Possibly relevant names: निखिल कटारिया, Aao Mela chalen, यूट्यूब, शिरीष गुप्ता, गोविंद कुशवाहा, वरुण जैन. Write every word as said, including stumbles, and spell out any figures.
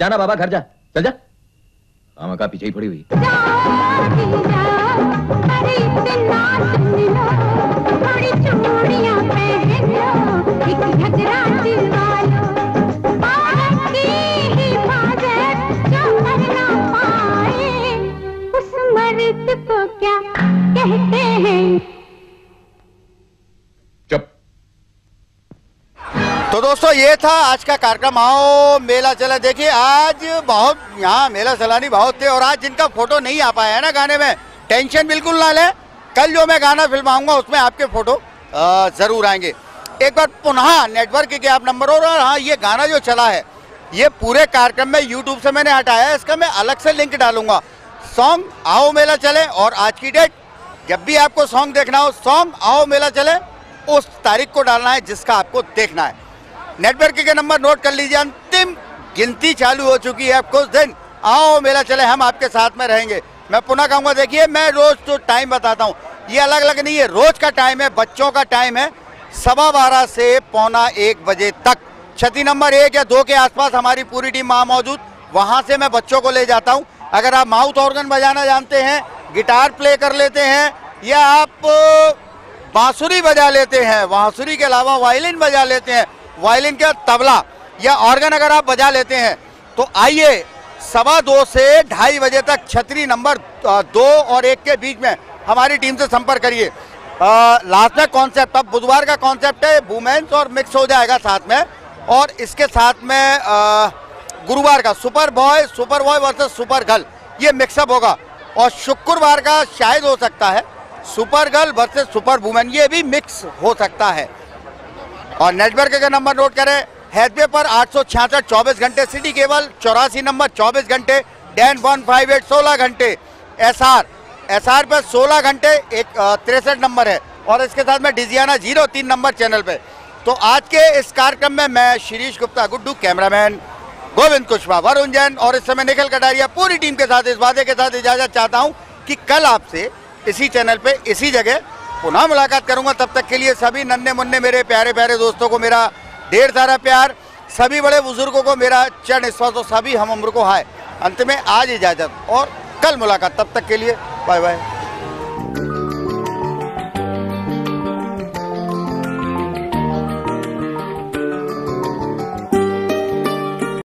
जाना बाबा, घर जा, चल जा, आमा का पीछे ही पड़ी हुई। उस मर्द को क्या कहते हैं? तो दोस्तों ये था आज का कार्यक्रम आओ मेला चला। देखिए आज बहुत यहाँ मेला सैलानी बहुत थे और आज जिनका फोटो नहीं आ पाया है ना गाने में, टेंशन बिल्कुल ना लें, कल जो मैं गाना फिल्माऊंगा उसमें आपके फोटो ज़रूर आएंगे। एक बार पुनः नेटवर्क के आप नंबर, और हाँ ये गाना जो चला है ये पूरे कार्यक्रम में यूट्यूब से मैंने हटाया है, इसका मैं अलग से लिंक डालूंगा। सॉन्ग आओ मेला चले, और आज की डेट जब भी आपको सॉन्ग देखना हो, सॉन्ग आओ मेला चले उस तारीख को डालना है जिसका आपको देखना है। नेटवर्क के नंबर नोट कर लीजिए, अंतिम गिनती चालू हो चुकी है। अब कुछ दिन आओ मेला चले हम आपके साथ में रहेंगे। मैं पुनः कहूँगा, देखिए मैं रोज़ तो टाइम बताता हूँ, ये अलग अलग नहीं है, रोज़ का टाइम है, बच्चों का टाइम है सवा बारह से पौना एक बजे तक। क्षति नंबर एक या दो के आसपास हमारी पूरी टीम वहाँ मौजूद, वहाँ से मैं बच्चों को ले जाता हूँ। अगर आप माउथ ऑर्गन बजाना जानते हैं, गिटार प्ले कर लेते हैं, या आप बांसुरी बजा लेते हैं, बांसुरी के अलावा वायलिन बजा लेते हैं, वायलिन का तबला या ऑर्गन अगर आप बजा लेते हैं। तो आइए सवा दो से ढाई बजे तक छतरी नंबर दो और एक के बीच में हमारी टीम से संपर्क करिए। लास्ट में कॉन्सेप्ट, अब बुधवार का कॉन्सेप्ट है वुमेन्स और मिक्स हो जाएगा साथ में, और इसके साथ में गुरुवार का super boy super boy versus super girl ये मिक्सअप होगा, और शुक्रवार का शायद हो सकता है super girl versus super women, ये भी मिक्स हो सकता है। और नेटवर्क का नंबर नोट करें, हैदवे पर आठ सौ छियासठ चौबीस घंटे, सिटी केबल चौरासी नंबर चौबीस घंटे, डैन वन फाइव एट सोलह घंटे, एसआर एसआर पर सोलह घंटे एक तिरसठ नंबर है, और इसके साथ में डिजियाना जीरो तीन नंबर चैनल पे। तो आज के इस कार्यक्रम में मैं शिरीष गुप्ता गुड्डू, कैमरामैन गोविंद कुशवाहा, वरुण जैन और इस समय निखिल कटारिया पूरी टीम के साथ इस वादे के साथ इजाजत चाहता हूँ कि कल आपसे इसी चैनल पर इसी जगह पुनः मुलाकात करूँगा। तब तक के लिए सभी नन्हे मुन्ने मेरे प्यारे प्यारे दोस्तों को मेरा ढेर सारा प्यार, सभी बड़े बुजुर्गों को मेरा चरण स्पर्श, और सभी हम उम्र को हाय। अंत में आज इजाजत और कल मुलाकात, तब तक के लिए बाय बाय।